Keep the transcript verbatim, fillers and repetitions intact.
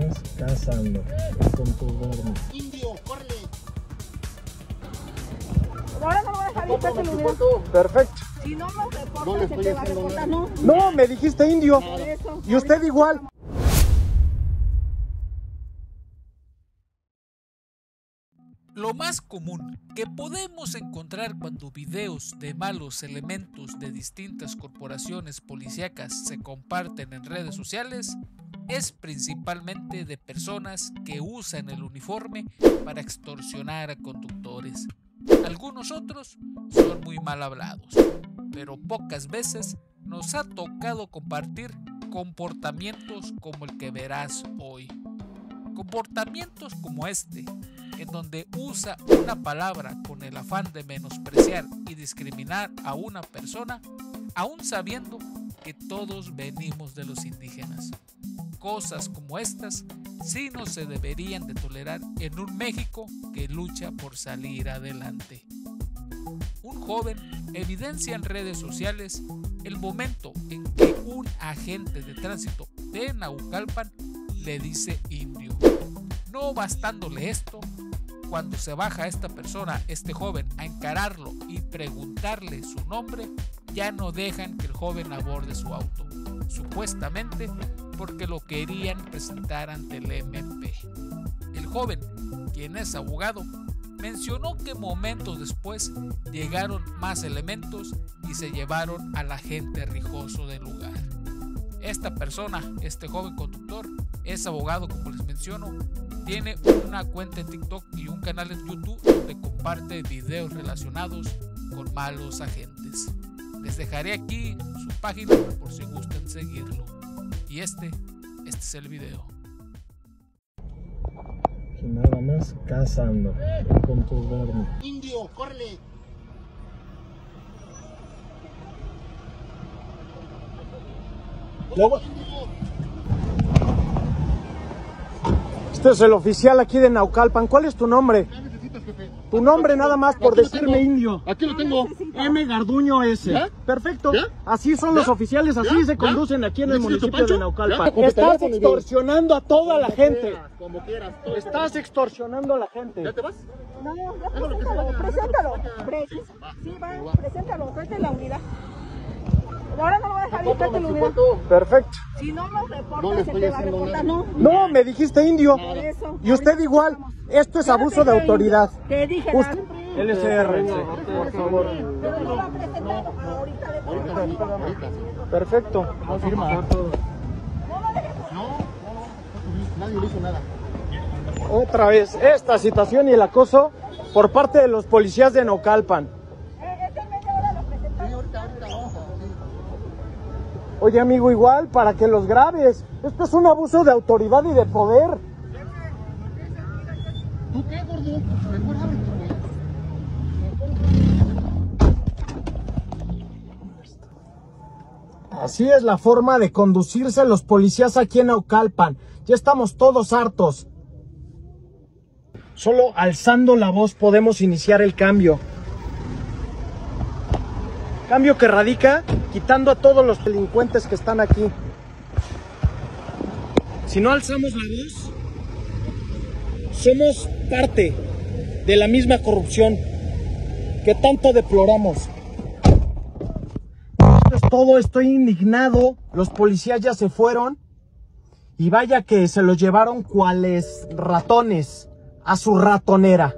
andas cazando con tu gordo? Indio, córrele. Ahora no lo voy a dejar visto el video. Perfecto. Si no lo reportas, se te va a reportar, ¿no? No, me dijiste indio. Y usted igual. Lo más común que podemos encontrar cuando videos de malos elementos de distintas corporaciones policíacas se comparten en redes sociales es principalmente de personas que usan el uniforme para extorsionar a conductores. Algunos otros son muy mal hablados, pero pocas veces nos ha tocado compartir comportamientos como el que verás hoy. Comportamientos como este, en donde usa una palabra con el afán de menospreciar y discriminar a una persona, aún sabiendo que todos venimos de los indígenas. Cosas como estas sí no se deberían de tolerar en un México que lucha por salir adelante. Un joven evidencia en redes sociales el momento en que un agente de tránsito de Naucalpan le dice indio. No bastándole esto, cuando se baja esta persona, este joven, a encararlo y preguntarle su nombre, ya no dejan que el joven aborde su auto, supuestamente porque lo querían presentar ante el M P. El joven, quien es abogado, mencionó que momentos después llegaron más elementos y se llevaron al agente rijoso del lugar. Esta persona, este joven conductor, es abogado, como les menciono. Tiene una cuenta en TikTok y un canal en YouTube donde comparte videos relacionados con malos agentes. Les dejaré aquí su página por si gustan seguirlo. Y este, este es el video. Nada más cazando con tu gordo. Indio, córrele. Luego. Este es el oficial aquí de Naucalpan. ¿Cuál es tu nombre? ¿Qué necesitas, jefe? Tu nombre nada más por decirme indio. Aquí lo tengo. M Garduño S. ¿Ya? Perfecto. ¿Ya? Así son ¿Ya? los oficiales, así ¿Ya? se conducen aquí en el municipio de Naucalpan. ¿Ya? Estás extorsionando a toda la gente. Como quieras. Estás extorsionando a la gente. ¿Ya te vas? No, ya preséntalo, preséntalo. Sí, va, preséntalo, tráete la unidad. Ahora no lo voy a dejar visto el video. Perfecto. Si no lo reportas, se te va a reportar, ¿no? No, me dijiste indio. Por eso. Y usted igual. Esto es abuso de autoridad. Te dije nada. L C R, por favor. Pero no lo ha presentado. Ahorita le pongo. Perfecto. No firma. No, no. Nadie le hizo nada. Otra vez, esta situación y el acoso por parte de los policías de Naucalpan. Oye, amigo, igual, para que los grabes. Esto es un abuso de autoridad y de poder. ¿Tú qué, gordo? Así es la forma de conducirse los policías aquí en Naucalpan. Ya estamos todos hartos. Solo alzando la voz podemos iniciar el cambio. Cambio que radica quitando a todos los delincuentes que están aquí. Si no alzamos la voz, somos parte de la misma corrupción que tanto deploramos. Esto es todo, estoy indignado. Los policías ya se fueron y vaya que se los llevaron cuales ratones a su ratonera.